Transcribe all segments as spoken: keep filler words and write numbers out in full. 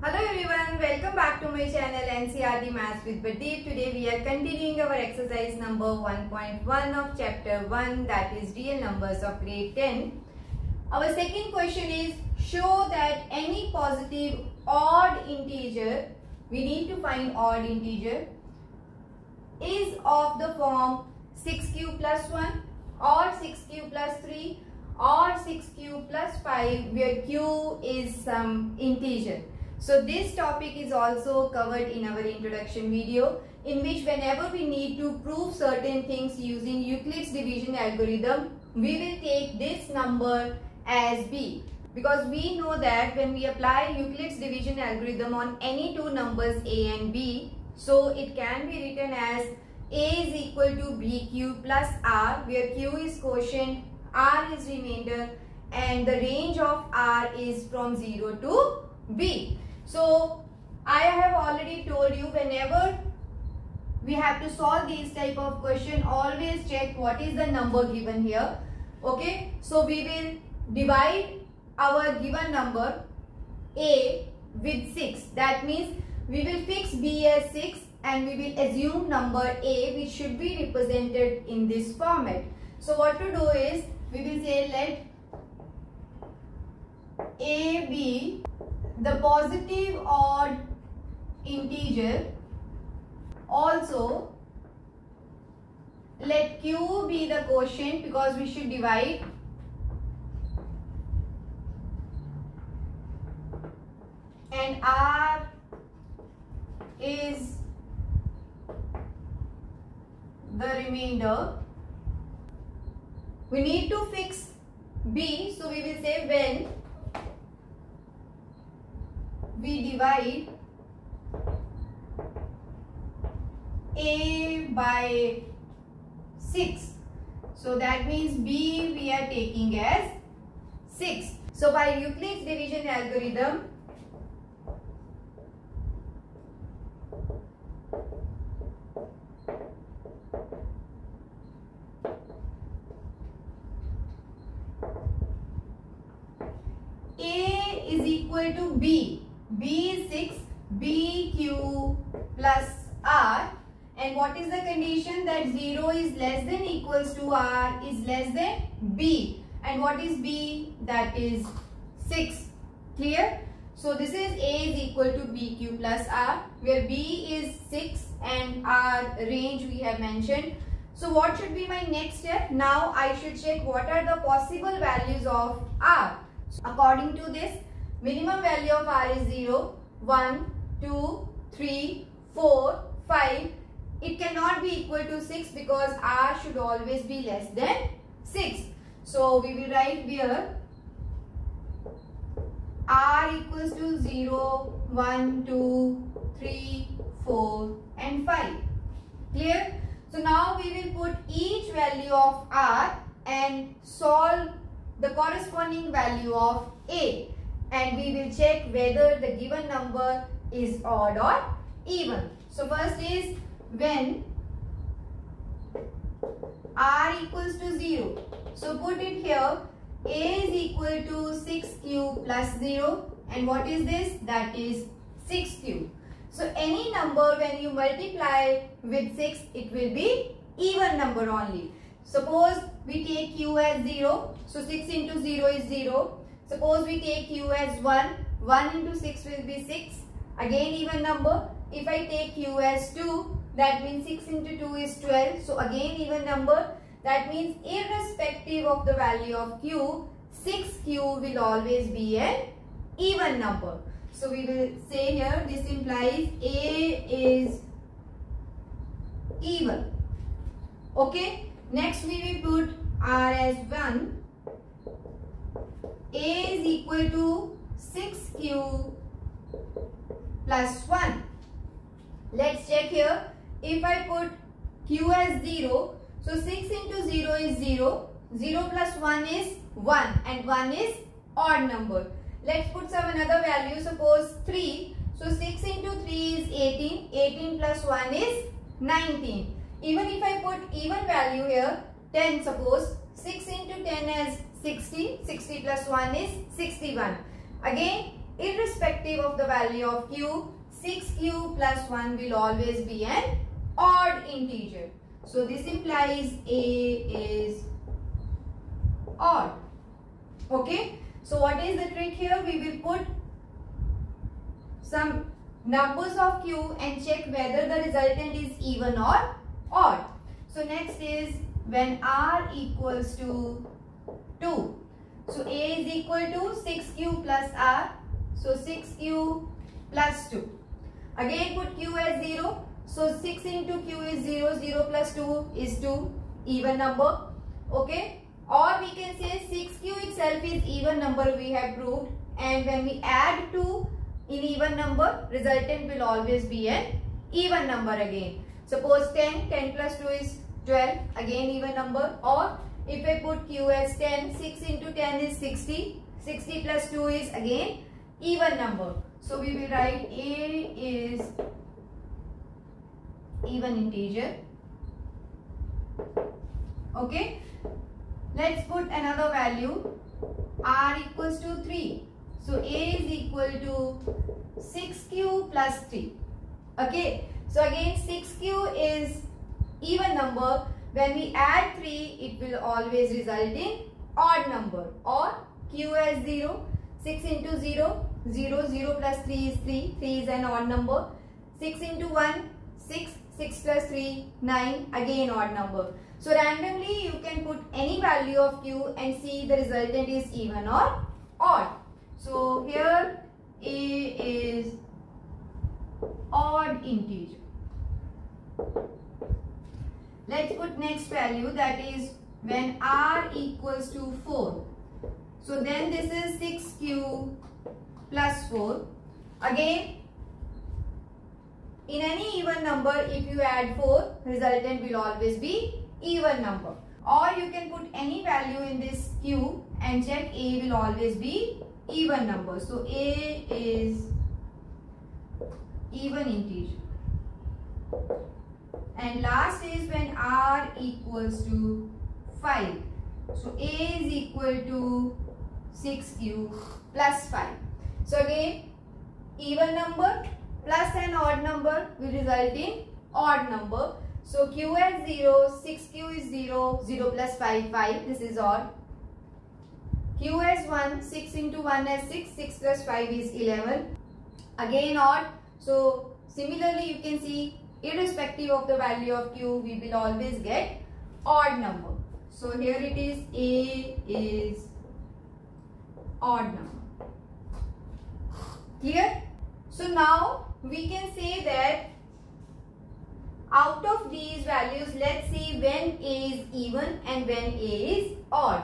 Hello everyone, welcome back to my channel N C E R T Maths with Bardeep. Today we are continuing our exercise number one point one of chapter one, that is real numbers of grade ten. Our second question is show that any positive odd integer, we need to find odd integer, is of the form six q plus one or six q plus three or six q plus five, where q is some integer. So this topic is also covered in our introduction video, in which whenever we need to prove certain things using Euclid's division algorithm, we will take this number as b, because we know that when we apply Euclid's division algorithm on any two numbers a and b, so it can be written as a is equal to bq plus r, where q is quotient, r is remainder, and the range of r is from zero to b. So I have already told you, whenever we have to solve these type of question, always check what is the number given here. Okay, so we will divide our given number a with six. That means we will fix b as six and we will assume number a, which should be represented in this format. So what to do is, we will say let a be the positive odd integer, also let q be the quotient, because we should divide and r is the remainder. We need to fix b, so we will say when we divide a by six, so that means b we are taking as six. So by Euclid's division algorithm, a is equal to b. b is six, bq plus r, and what is the condition? That zero is less than equals to r is less than b, and what is b? That is six. Clear? So this is a is equal to bq plus r, where b is six and r range we have mentioned. So what should be my next step? Now I should check what are the possible values of r. So according to this, minimum value of r is zero, one, two, three, four, five. It cannot be equal to six, because r should always be less than six. So we will write here r equals to zero, one, two, three, four and five. Clear? So now we will put each value of r and solve the corresponding value of a. And we will check whether the given number is odd or even. So first is when r equals to zero. So put it here, a is equal to six q plus zero, and what is this? That is six q. So any number when you multiply with six, it will be even number only. Suppose we take q as zero, so six into zero is zero. Suppose we take q as one, one into six will be six, again even number. If I take q as two, that means six into two is twelve, so again even number. That means irrespective of the value of q, six q will always be an even number. So we will say here, this implies a is even. Okay, next we will put r as one. A is equal to six q plus one. Let's check here. If I put q as zero, so six into zero is zero, zero plus one is one, and one is odd number. Let's put some another value, suppose three. So six into three is eighteen, eighteen plus one is nineteen. Even if I put even value here, ten suppose, six into ten as sixty, sixty plus one is sixty-one. Again irrespective of the value of q, six q plus one will always be an odd integer. So this implies A is odd. Okay. So what is the trick here? We will put some numbers of q and check whether the resultant is even or odd. So next is when r equals to two. So A is equal to six q plus r. So six q plus two. Again put q as zero. So six into q is zero. zero plus two is two. Even number. Okay. Or we can say six q itself is even number, we have proved. And when we add two in even number, resultant will always be an even number again. Suppose ten. ten plus two is twelve. Again even number. Or if I put q as ten, six into ten is sixty. sixty plus two is again even number. So we will write A is even integer. Okay. Let's put another value. R equals to three. So A is equal to six q plus three. Okay. So again six q is even number. When we add three, it will always result in odd number. Or q as zero. six into zero. zero. zero plus three is three. three is an odd number. six into one. six. six plus three. nine. Again odd number. So randomly you can put any value of q and see the resultant is even or odd. So here A is odd integer. Let's put next value, that is when r equals to four. So then this is six q plus four. Again in any even number, if you add four, resultant will always be even number. Or you can put any value in this q and check A will always be even number. So A is even integer. And last is when r equals to five. So A is equal to six q plus five. So again even number plus an odd number will result in odd number. So q is zero, six q is zero, zero plus five, five. This is odd. Q is one, six into one is six, six plus five is eleven. Again odd. So similarly you can see irrespective of the value of q, we will always get odd number. So here it is, A is odd number. Clear? So now we can say that out of these values, let's see when A is even and when A is odd.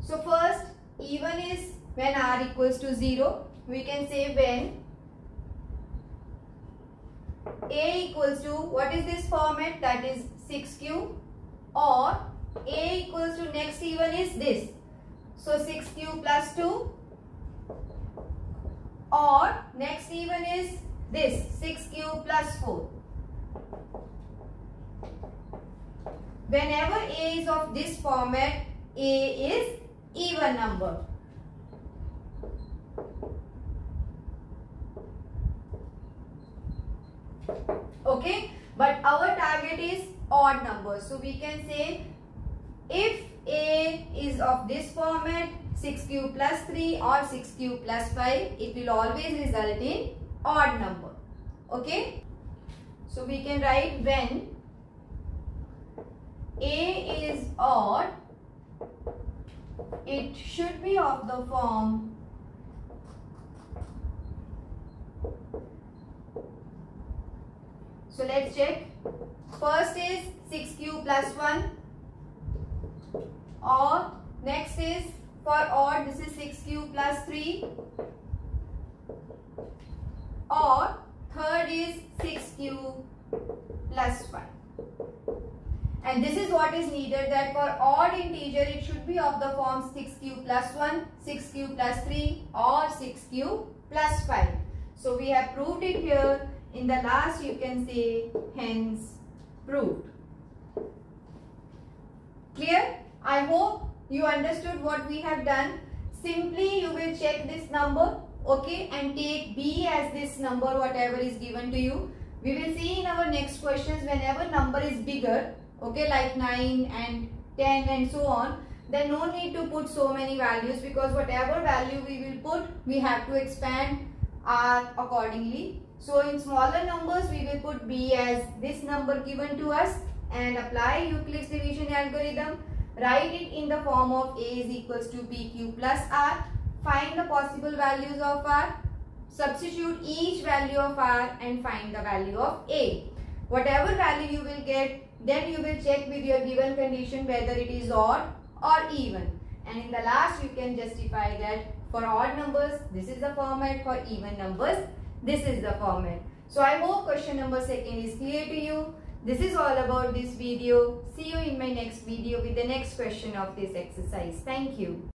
So first, even is when r equals to zero. We can say when A equals to, what is this format? That is six q, or A equals to next even is this. So six q plus two, or next even is this six q plus four. Whenever A is of this format, A is even number. Okay, but our target is odd number. So we can say if A is of this format, six q plus three or six q plus five, it will always result in odd number. Okay, so we can write when A is odd, it should be of the form . So let's check. First is six q plus one, or next is for odd, this is six q plus three, or third is six q plus one. And this is what is needed, that for odd integer it should be of the form six q plus one, six q plus three or six q plus five. So we have proved it here. In the last you can say hence proved. Clear? I hope you understood what we have done. Simply you will check this number okay, and take B as this number, whatever is given to you. We will see in our next questions, whenever number is bigger, okay, like nine and ten and so on, then no need to put so many values, because whatever value we will put, we have to expand R accordingly. So in smaller numbers, we will put B as this number given to us and apply Euclid's division algorithm. Write it in the form of A is equals to P Q plus R. Find the possible values of R. Substitute each value of R and find the value of A. Whatever value you will get, then you will check with your given condition whether it is odd or even. And in the last, you can justify that for odd numbers, this is the format. For even numbers, this is the format. So I hope question number second is clear to you. This is all about this video. See you in my next video with the next question of this exercise. Thank you.